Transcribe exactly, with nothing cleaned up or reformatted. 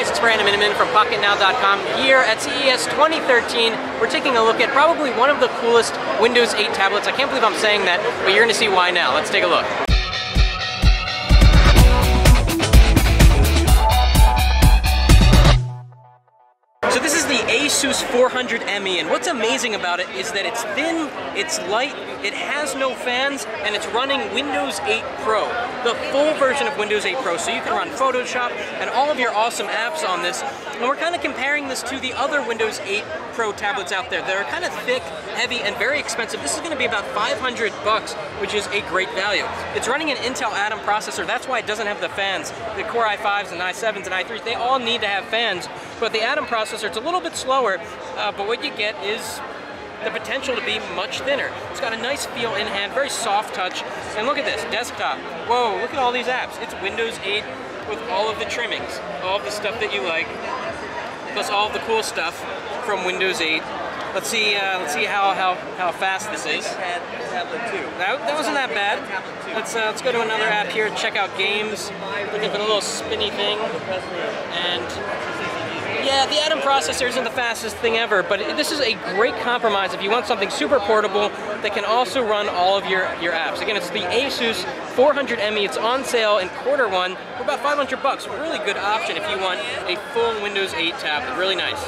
guys, it's Brandon Miniman from Pocketnow dot com here at C E S twenty thirteen. We're taking a look at probably one of the coolest Windows eight tablets. I can't believe I'm saying that, but you're going to see why now. Let's take a look. So this is the Asus four hundred M E, and what's amazing about it is that it's thin, it's light, it has no fans, and it's running Windows eight Pro, the full version of Windows eight Pro, so you can run Photoshop and all of your awesome apps on this. And we're kind of comparing this to the other Windows eight Pro tablets out there that are kind of thick, heavy, and very expensive. This is going to be about five hundred bucks, which is a great value. It's running an Intel Atom processor. That's why it doesn't have the fans. The Core i fives and i sevens and i threes, they all need to have fans, but the Atom processor, it's a little bit slower, uh, but what you get is the potential to be much thinner. It's got a nice feel in hand, very soft touch, and look at this, desktop. Whoa, look at all these apps. It's Windows eight with all of the trimmings, all of the stuff that you like, plus all of the cool stuff from Windows eight. Let's see, uh, let's see how, how, how fast this is. That, that wasn't that bad. Let's, uh, let's go to another app here, check out games, look at the little spinny thing, and yeah, the Atom processor isn't the fastest thing ever, but this is a great compromise if you want something super portable that can also run all of your, your apps. Again, it's the Asus four hundred M E. It's on sale in quarter one for about five hundred bucks. Really good option if you want a full Windows eight tablet. Really nice.